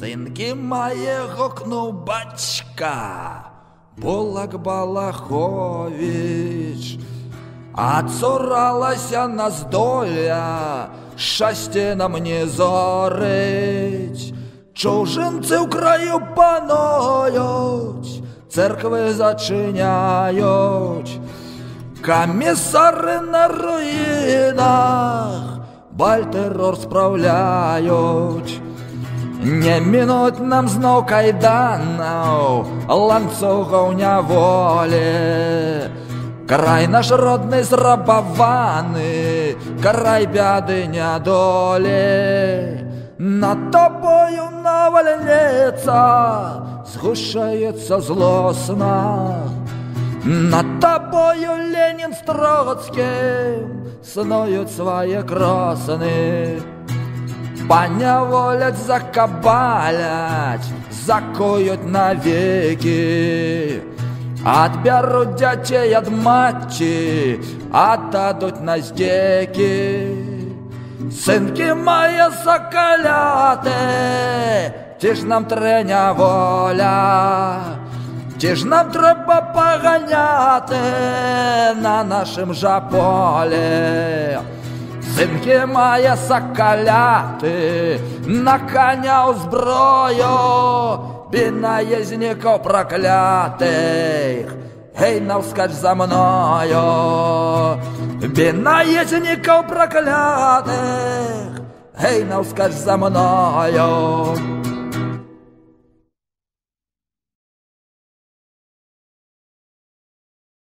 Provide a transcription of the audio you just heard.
Синки моєго Бацька, Булак Балахович. А цуралася нас доля, щастя нам не зорить. Чужинці в краю панують, церкви зачиняють. Комісари на руїнах бальтерор справляють. Не минуть нам знов кайданов, ланцюгов няволі. Край наш родний зрабований, край бяди нядолі. Над тобою наваляється, згущається зло сна. Над тобою Ленін з Троцьким снують своє красни. Поневолять, закабалять, закуют навеки. Отберут детей от матери, отдадут на здеки. Сынки мои соколяты, ти ж нам треня воля, ти ж нам треба поганяти на нашем же поле. Синки мої соколяти, на коня узброю, би наїзників проклятих, гей, навскач за мною. Би наїзників проклятих, гей, навскач за мною.